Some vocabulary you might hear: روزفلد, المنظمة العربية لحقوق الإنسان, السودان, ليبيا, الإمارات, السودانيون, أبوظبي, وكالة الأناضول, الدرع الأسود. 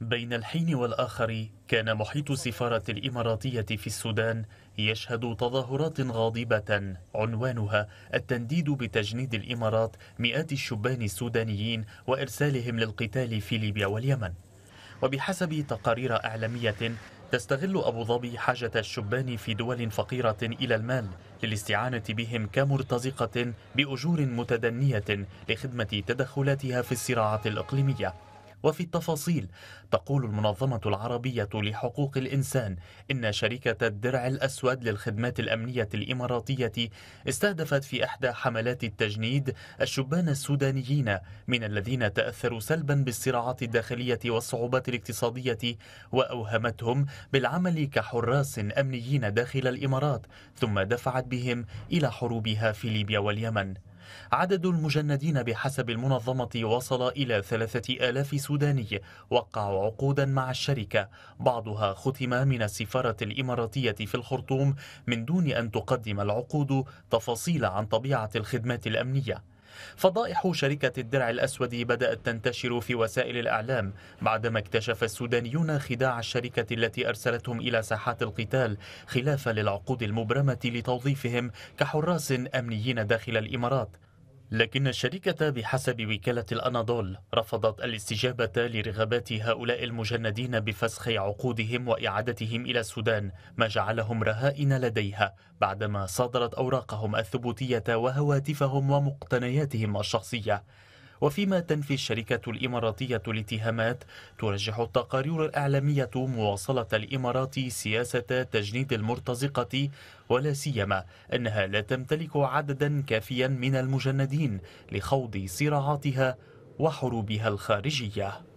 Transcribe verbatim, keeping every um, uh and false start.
بين الحين والآخر كان محيط السفارة الإماراتية في السودان يشهد تظاهرات غاضبة عنوانها التنديد بتجنيد الإمارات مئات الشبان السودانيين وإرسالهم للقتال في ليبيا واليمن. وبحسب تقارير إعلامية تستغل أبوظبي حاجة الشبان في دول فقيرة إلى المال للاستعانة بهم كمرتزقة بأجور متدنية لخدمة تدخلاتها في الصراعات الإقليمية. وفي التفاصيل تقول المنظمة العربية لحقوق الإنسان إن شركة الدرع الأسود للخدمات الأمنية الإماراتية استهدفت في إحدى حملات التجنيد الشبان السودانيين من الذين تأثروا سلبا بالصراعات الداخلية والصعوبات الاقتصادية وأوهمتهم بالعمل كحراس أمنيين داخل الإمارات، ثم دفعت بهم إلى حروبها في ليبيا واليمن. عدد المجندين بحسب المنظمة وصل إلى ثلاثة آلاف سوداني وقعوا عقودا مع الشركة، بعضها ختم من السفارة الإماراتية في الخرطوم من دون أن تقدم العقود تفاصيل عن طبيعة الخدمات الأمنية. فضائح شركة الدرع الأسود بدأت تنتشر في وسائل الإعلام بعدما اكتشف السودانيون خداع الشركة التي أرسلتهم إلى ساحات القتال خلافا للعقود المبرمة لتوظيفهم كحراس أمنيين داخل الإمارات. لكن الشركة بحسب وكالة الأناضول رفضت الاستجابة لرغبات هؤلاء المجندين بفسخ عقودهم وإعادتهم إلى السودان، ما جعلهم رهائن لديها بعدما صادرت أوراقهم الثبوتية وهواتفهم ومقتنياتهم الشخصية. وفيما تنفي الشركة الإماراتية الاتهامات، ترجح التقارير الإعلامية مواصلة الإمارات سياسة تجنيد المرتزقة، ولا سيما أنها لا تمتلك عددا كافيا من المجندين لخوض صراعاتها وحروبها الخارجية.